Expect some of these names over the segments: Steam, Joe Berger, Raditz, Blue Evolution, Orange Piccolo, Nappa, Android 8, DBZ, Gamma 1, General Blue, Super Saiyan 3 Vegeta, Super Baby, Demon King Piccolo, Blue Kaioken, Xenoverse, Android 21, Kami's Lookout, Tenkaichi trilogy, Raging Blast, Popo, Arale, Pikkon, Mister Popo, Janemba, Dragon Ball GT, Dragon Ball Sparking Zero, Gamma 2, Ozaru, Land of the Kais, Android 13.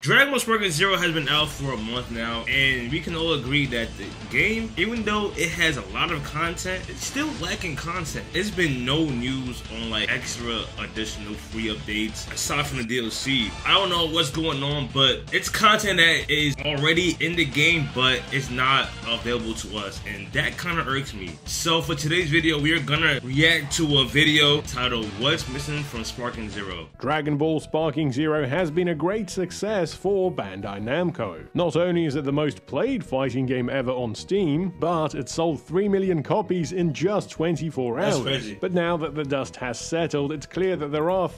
Dragon Ball Sparking Zero has been out for a month now, and we can all agree that the game, even though it has a lot of content, it's still lacking content. There's been no news on like extra additional free updates aside from the DLC. I don't know what's going on, but it's content that is already in the game, but it's not available to us, and that kind of irks me. So for today's video, we are gonna react to a video titled "What's Missing from Sparking Zero." Dragon Ball Sparking Zero has been a great success for Bandai Namco. Not only is it the most played fighting game ever on Steam, but it sold 3 million copies in just 24 hours. That's crazy. But now that the dust has settled, it's clear that there are...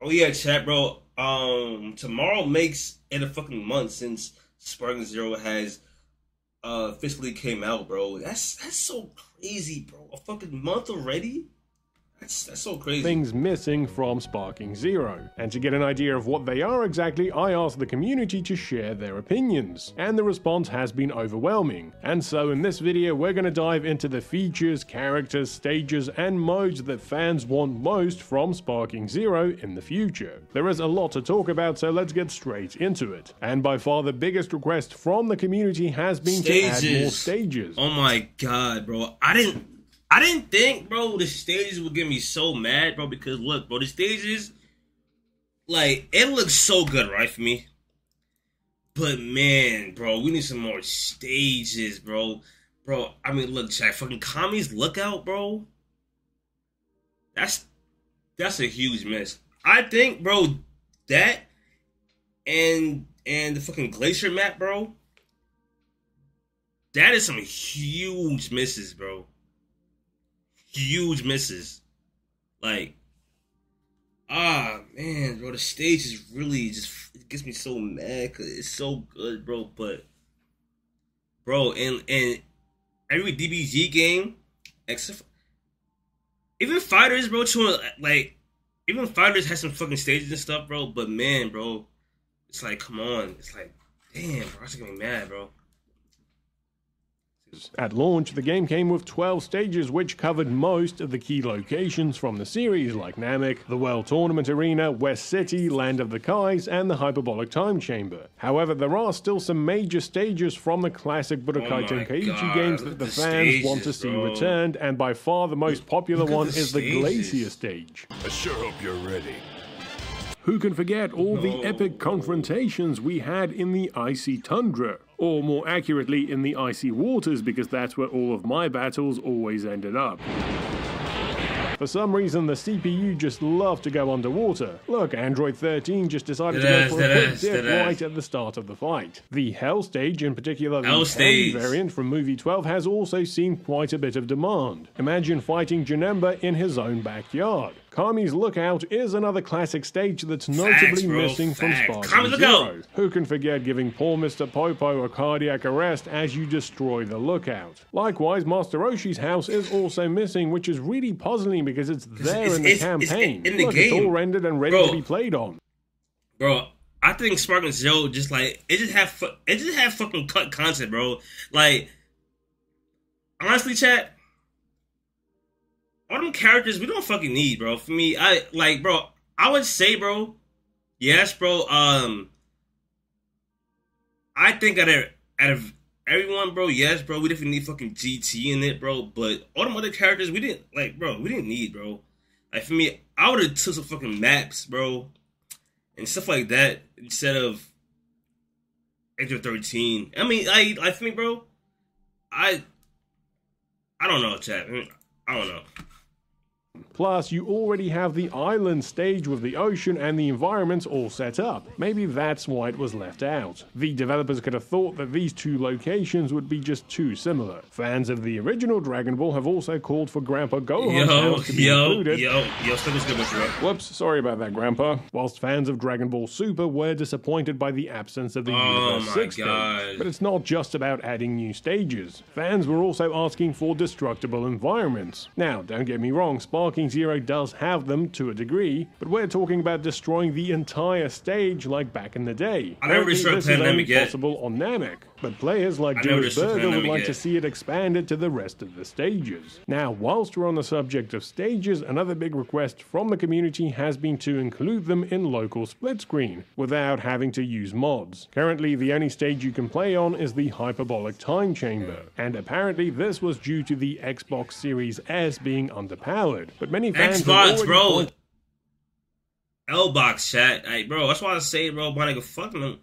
Oh yeah, chat bro, tomorrow makes it a fucking month since Sparking Zero has officially came out, bro. That's so crazy, bro. A fucking month already? That's so crazy. Things missing from Sparking Zero. And to get an idea of what they are exactly, I asked the community to share their opinions. And the response has been overwhelming. And so in this video, we're going to dive into the features, characters, stages, and modes that fans want most from Sparking Zero in the future. There is a lot to talk about, so let's get straight into it. And by far the biggest request from the community has been to add more stages. Oh my god, bro. I didn't think, bro, the stages would get me so mad, bro, because look, bro, the stages, like, it looks so good, right, for me? But, man, bro, we need some more stages, bro. Bro, I mean, look, chat, fucking Kami's Lookout, bro. That's a huge miss. I think, bro, that and the fucking Glacier map, bro, that is some huge misses, bro. Huge misses. Like, man, bro, the stage is really just, it gets me so mad because it's so good, bro. But, bro, and every DBZ game, except even Fighters, bro, like, even Fighters has some fucking stages and stuff, bro. But, man, bro, it's like, come on. It's like, damn, bro, I was getting mad, bro. At launch, the game came with 12 stages which covered most of the key locations from the series like Namek, the World Tournament Arena, West City, Land of the Kais, and the Hyperbolic Time Chamber. However, there are still some major stages from the classic Budokai Tenkaichi games that the fans want to see returned, and by far the most popular one is the Glacier stage. I sure hope you're ready. Who can forget all the epic confrontations we had in the icy tundra? Or more accurately, in the icy waters, because that's where all of my battles always ended up. For some reason, the CPU just loved to go underwater. Look, Android 13 just decided to go for a quick dip right at the start of the fight. The Hell stage, in particular the Candy variant from Movie 12, has also seen quite a bit of demand. Imagine fighting Janemba in his own backyard. Kami's Lookout is another classic stage that's notably missing from Sparking Zero. Who can forget giving poor Mister Popo a cardiac arrest as you destroy the lookout? Likewise, Master Oshi's house is also missing, which is really puzzling because it's there in the campaign. Look, it's all rendered and ready to be played on. Bro, I think Sparking Zero just like it just have fucking cut content, bro. Like, honestly, chat. All them characters we don't fucking need, bro. For me, I like, bro. I would say, bro. Yes, bro. I think out of everyone, bro. Yes, bro. We definitely need fucking GT in it, bro. But all them other characters we didn't like, bro. We didn't need, bro. Like for me, I would have took some fucking maps, bro, and stuff like that instead of Android 13. I mean, like for me, bro. I don't know, chat. I don't know. Plus, you already have the island stage with the ocean and the environments all set up. Maybe that's why it was left out. The developers could have thought that these two locations would be just too similar. Fans of the original Dragon Ball have also called for Grandpa Gohan's house to be included. Whoops, sorry about that, Grandpa. Whilst fans of Dragon Ball Super were disappointed by the absence of the Universe Six stage. But it's not just about adding new stages. Fans were also asking for destructible environments. Now, don't get me wrong, Sparking Sparking Zero does have them to a degree, but we're talking about destroying the entire stage like back in the day. I don't really this is only possible yet. On Namek, but players like Joe Berger would like to see it expanded to the rest of the stages. Now, whilst we're on the subject of stages, another big request from the community has been to include them in local split screen, without having to use mods. Currently, the only stage you can play on is the Hyperbolic Time Chamber, and apparently this was due to the Xbox Series S being underpowered, but many fans Xbox, bro! L-Box, chat. Hey, bro, that's why I say, bro, my nigga, fuck them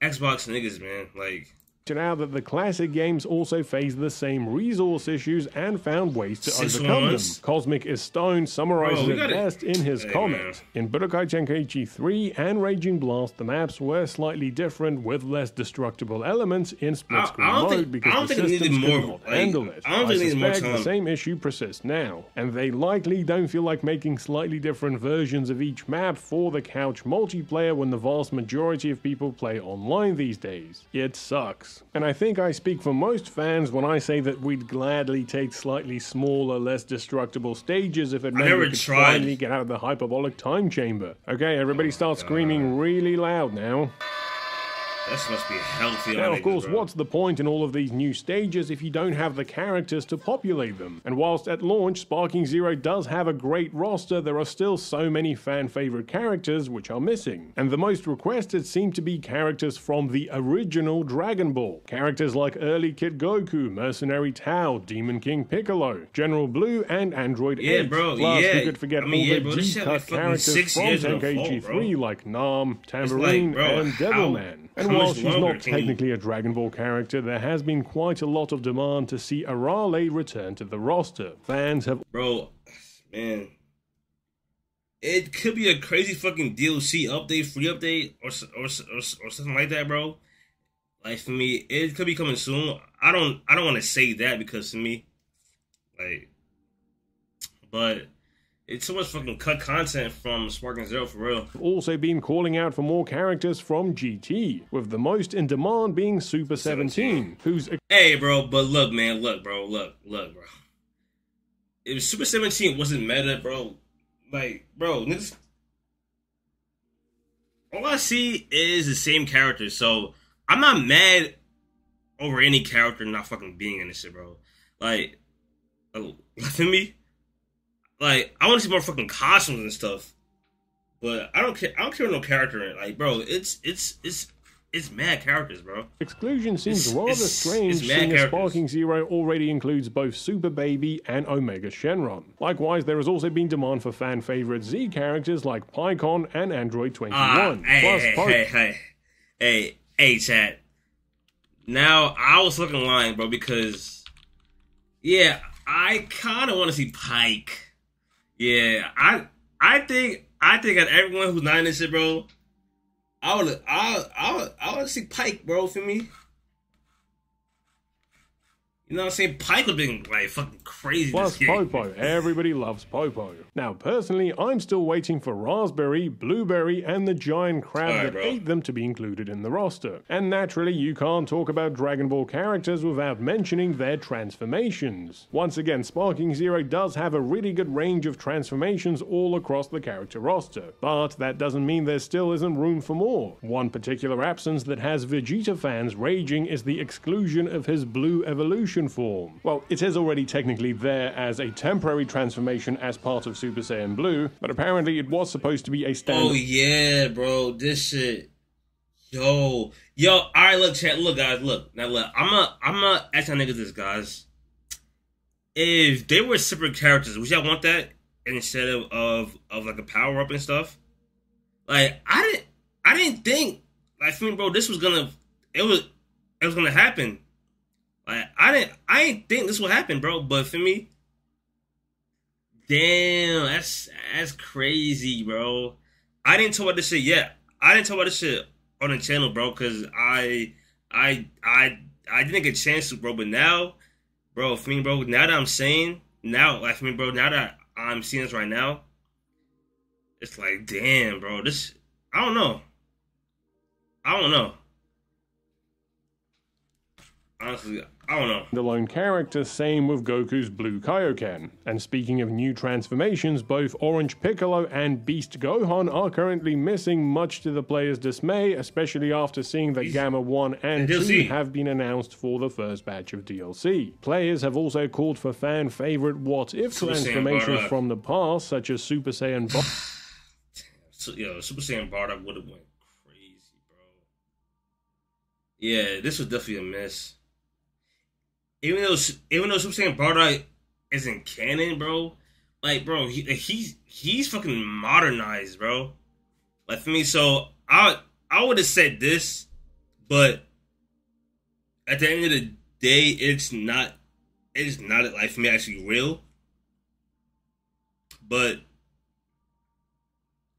Xbox niggas, man, like... Now that the classic games also face the same resource issues and found ways to overcome them. Cosmic is Stone summarizes it best in his comment. In Budokai Tenkaichi 3 and Raging Blast, the maps were slightly different with less destructible elements in split-screen mode because the systems could not handle it. I suspect the same issue persists now, and they likely don't feel like making slightly different versions of each map for the couch multiplayer when the vast majority of people play online these days. It sucks. And I think I speak for most fans when I say that we'd gladly take slightly smaller, less destructible stages if it meant we could finally get out of the Hyperbolic Time Chamber. Okay, everybody start screaming really loud now. This must be healthy. Now, of course, what's the point in all of these new stages if you don't have the characters to populate them? And whilst at launch, Sparking Zero does have a great roster, there are still so many fan-favorite characters which are missing. And the most requested seem to be characters from the original Dragon Ball. Characters like early Kid Goku, Mercenary Tao, Demon King Piccolo, General Blue, and Android 8. Plus, you could forget all the deep-cut characters from Tenkaichi 3 like Nam, Tambourine, and Devilman. And while she's not technically a Dragon Ball character, there has been quite a lot of demand to see Arale return to the roster. Fans have... Bro, man. It could be a crazy fucking DLC update, free update, or something like that, bro. Like, for me, it could be coming soon. I don't want to say that because, to me, like... But... It's so much fucking cut content from Sparking Zero, for real. Also been calling out for more characters from GT, with the most in demand being Super 17, who's... Hey, bro, but look, man, look, bro. If Super 17 wasn't meta, bro, like, bro, niggas... All I see is the same character, so I'm not mad over any character not fucking being in this shit, bro. Like, for me... Like, I want to see more fucking costumes and stuff, but I don't care. I don't care no character in it. Like, bro, it's mad characters, bro. Exclusion seems rather strange, seeing as Sparking Zero already includes both Super Baby and Omega Shenron. Likewise, there has also been demand for fan favorite Z characters like Pikkon and Android 21. Hey, chat. Now I was looking lying, bro, because yeah, I kind of want to see Pike. Yeah, I think at everyone who's not in this shit, bro, I would see Pike, bro, for me. You know what I'm saying? Pike would have been, like, fucking crazy. Plus this game. Popo. Everybody loves Popo. Now, personally, I'm still waiting for Raspberry, Blueberry, and the giant crab ate them to be included in the roster. And naturally, you can't talk about Dragon Ball characters without mentioning their transformations. Once again, Sparking Zero does have a really good range of transformations all across the character roster. But that doesn't mean there still isn't room for more. One particular absence that has Vegeta fans raging is the exclusion of his Blue Evolution form. Well, it is already technically there as a temporary transformation as part of Super Saiyan Blue, but apparently it was supposed to be a standard. Oh yeah, bro, this shit. Yo, all right, look, chat, look, guys, look. Now, look, I'm a ask y'all niggas this, guys. If they were separate characters, would y'all want that instead of like a power up and stuff? Like, I didn't think, like, for me, bro, this was gonna, it was gonna happen. Like, I didn't think this would happen, bro. But for me, damn, that's crazy, bro. I didn't talk about this shit yet. I didn't talk about this shit on the channel, bro, because I didn't get a chance to, bro. But now, bro, for me, bro, now that I'm saying, now, like, for me, bro, now that I'm seeing this right now, it's like, damn, bro, this, I don't know. Honestly, I don't know. The lone character, same with Goku's Blue Kaioken. And speaking of new transformations, both Orange Piccolo and Beast Gohan are currently missing, much to the players' dismay, especially after seeing that Gamma 1 and 2 have been announced for the first batch of DLC. Players have also called for fan favorite what if transformations from the past, such as Super Saiyan Bardock. Yo, Super Saiyan Bardock would have went crazy, bro. Yeah, this was definitely a miss. Even though Super Saiyan Bardock isn't canon, bro, like, bro, he's fucking modernized, bro. Like, for me, so I would have said this, but at the end of the day, it's not like, for me, actually real. But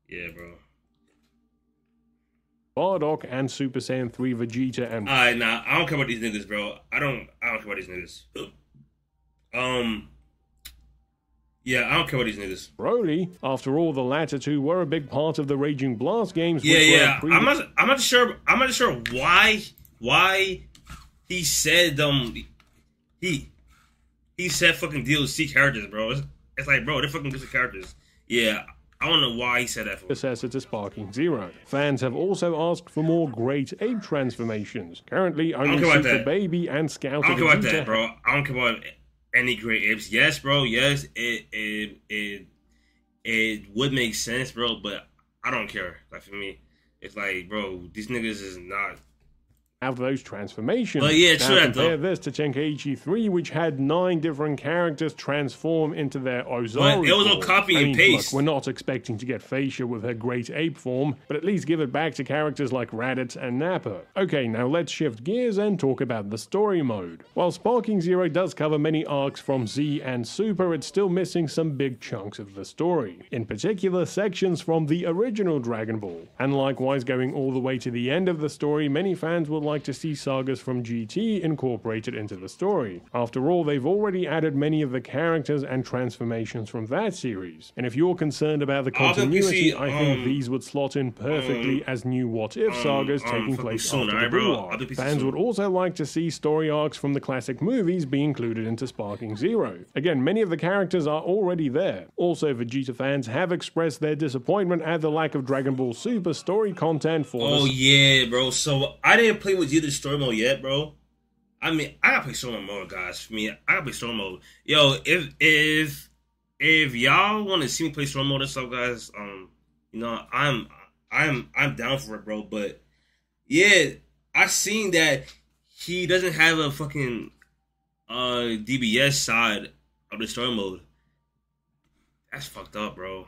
yeah, bro. Bardock and Super Saiyan 3 Vegeta and... Nah, I don't care about these niggas, bro. I don't care about these niggas. Yeah, I don't care about these niggas. Broly, after all, the latter two were a big part of the Raging Blast games. Yeah, yeah. I'm not sure why he said he said fucking DLC characters, bro. It's like, bro, they're fucking good characters. Yeah. I don't know why he said that. Successor to Sparking Zero. Fans have also asked for more Great Ape transformations. Currently, only Super Baby and Scout. I don't care about that, bro. I don't care about any Great Apes. Yes, bro. Yes, it would make sense, bro. But I don't care. Like, for me, it's like, bro, these niggas is not. Out of those transformations, well, yeah, now compare this to Tenkaichi 3, which had 9 different characters transform into their Ozaru. It was all copy and paste. Look, we're not expecting to get Fascia with her Great Ape form, but at least give it back to characters like Raditz and Nappa. Okay, now let's shift gears and talk about the story mode. While Sparking Zero does cover many arcs from Z and Super, it's still missing some big chunks of the story. In particular, sections from the original Dragon Ball. And likewise, going all the way to the end of the story, many fans will like to see sagas from GT incorporated into the story. After all, they've already added many of the characters and transformations from that series. And if you're concerned about the continuity, I think these would slot in perfectly as new what-if sagas taking place after the Blue Arc. Fans would also like to see story arcs from the classic movies be included into Sparking Zero. Again, many of the characters are already there. Also, Vegeta fans have expressed their disappointment at the lack of Dragon Ball Super story content for this. Oh yeah, bro. So I didn't play with you the story mode yet, bro. I mean, I gotta play story mode, guys. For me, I gotta play story mode. Yo, if y'all want to see me play story mode and stuff, guys, you know, I'm down for it, bro. But yeah, I seen that he doesn't have a fucking DBS side of the story mode. That's fucked up, bro.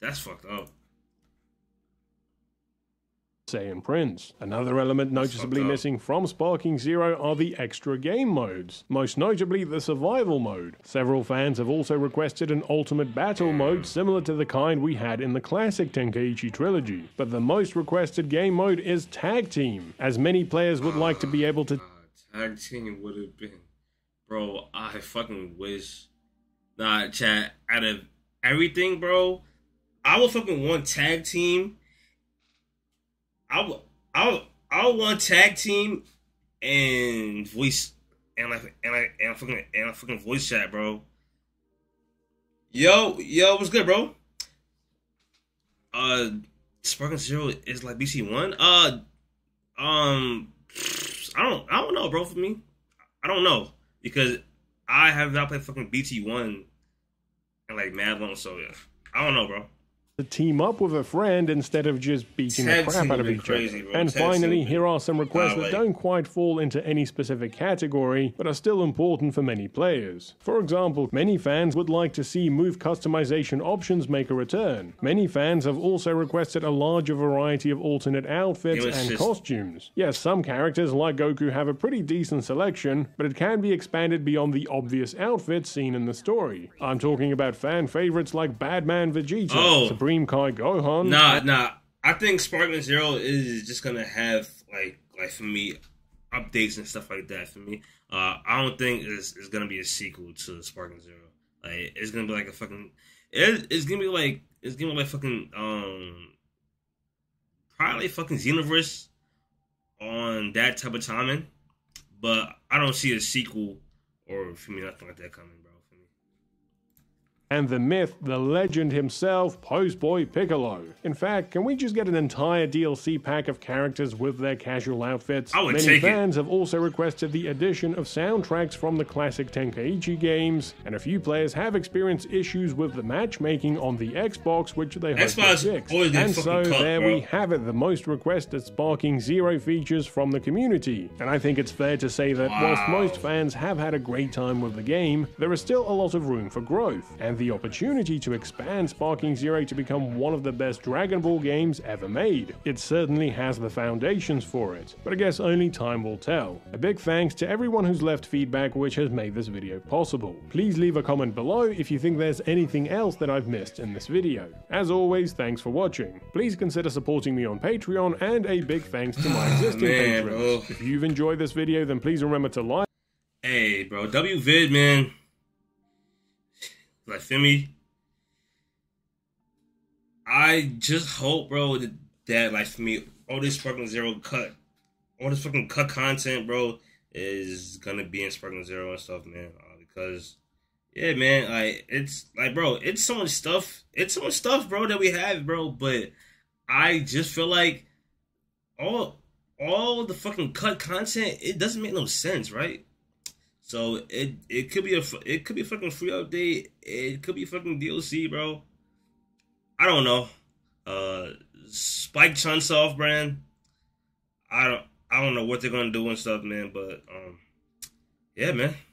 That's fucked up. Saiyan Prince. Another element noticeably missing from Sparking Zero are the extra game modes, most notably the survival mode. Several fans have also requested an ultimate battle mode similar to the kind we had in the classic Tenkaichi trilogy, but the most requested game mode is Tag Team, as many players would like to be able to... Tag Team would have been... Bro, I fucking wish... Nah, chat, out of everything, bro, I would fucking want Tag Team... I want Tag Team and voice and fucking voice chat, bro. Yo, what's good, bro? Sparking Zero is like BC1. I don't know, bro. For me, I don't know, because I have not played fucking BT1 and like mad long. So yeah, I don't know, bro. To team up with a friend instead of just beating the crap out of each other. And finally, here are some requests that don't quite fall into any specific category, but are still important for many players. For example, many fans would like to see move customization options make a return. Many fans have also requested a larger variety of alternate outfits and costumes. Yes, some characters like Goku have a pretty decent selection, but it can be expanded beyond the obvious outfits seen in the story. I'm talking about fan favorites like Badman Vegeta, Kai Gohan. Nah. I think Sparking Zero is just gonna have like for me, updates and stuff like that. For me, I don't think it's gonna be a sequel to Sparking Zero. Like, it's gonna be like a fucking, it's gonna be like fucking probably fucking Xenoverse on that type of timing. But I don't see a sequel or for me nothing like that coming, bro. For me. And the myth, the legend himself, Pose Boy Piccolo. In fact, can we just get an entire DLC pack of characters with their casual outfits? I would take it. Many fans have also requested the addition of soundtracks from the classic Tenkaichi games, and a few players have experienced issues with the matchmaking on the Xbox, which they hope to fix. And so there we have it, the most requested Sparking Zero features from the community. And I think it's fair to say that whilst most fans have had a great time with the game, there is still a lot of room for growth. And the opportunity to expand Sparking Zero to become one of the best Dragon Ball games ever made. It certainly has the foundations for it, but I guess only time will tell. A big thanks to everyone who's left feedback, which has made this video possible. Please leave a comment below if you think there's anything else that I've missed in this video. As always, thanks for watching. Please consider supporting me on Patreon, and a big thanks to my existing patrons. If you've enjoyed this video, then please remember to like. Hey bro, WVid man. Like, feel me? I just hope, bro, that, like, for me, all this Sparking Zero cut, all this fucking cut content, bro, is gonna be in Sparking Zero and stuff, man. Because, yeah, man, like, it's, like, bro, it's so much stuff. It's so much stuff, bro, that we have, bro. But I just feel like all the fucking cut content, it doesn't make no sense, right? So it could be a fucking free update. It could be fucking DLC, bro. I don't know. Spike Chunsoft off brand. I don't know what they're gonna do and stuff, man. But yeah, man.